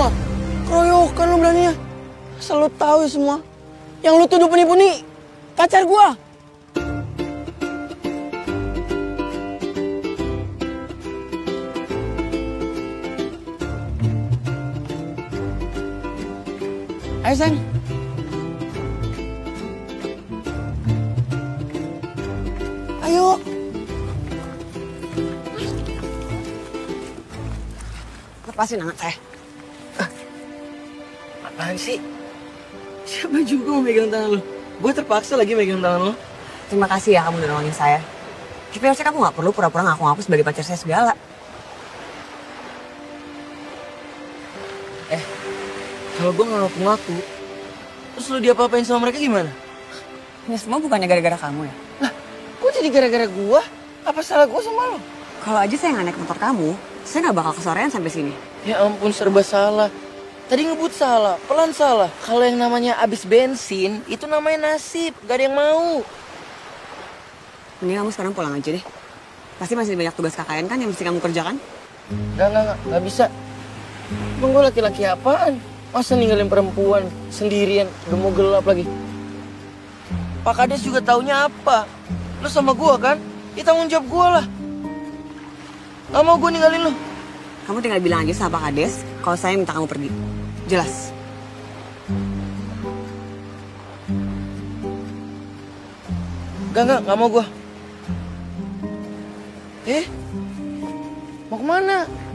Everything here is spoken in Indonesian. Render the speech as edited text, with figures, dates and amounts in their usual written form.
semua. Keroyokan lu beraninya. Asal lu tahu semua. Yang lu tuduh penipu-penipu pacar gua. Ayo, Seng. Ayo. Lepasin anak saya. Apaan sih? Siapa juga mau megang tangan lu? Gue terpaksa lagi megang tangan lu. Terima kasih ya kamu udah nolongin saya. Tapi harusnya kamu gak perlu pura-pura ngaku-ngaku sebagai pacar saya segala. Kalau gue ngaku-ngaku, terus lu diapa-apain sama mereka gimana? Ini semua bukannya gara-gara kamu ya? Lah, kok jadi gara-gara gue? Apa salah gue sama lo? Kalau aja saya nggak naik motor kamu, saya nggak bakal kesorean sampai sini. Ya ampun, serba salah. Tadi ngebut salah, pelan salah. Kalau yang namanya abis bensin, itu namanya nasib. Gak ada yang mau. Mending kamu sekarang pulang aja deh. Pasti masih banyak tugas KKN kan yang mesti kamu kerjakan? Nggak bisa. Emang gue laki-laki apaan? Masa ninggalin perempuan sendirian, gemuk gelap lagi. Pak Kades juga taunya apa? Lu sama gua kan? Ya tanggung jawab gua lah. Gak mau gua ninggalin lu. Kamu tinggal bilang aja sama Pak Kades kalau saya minta kamu pergi. Jelas. Gak mau gua. Mau kemana?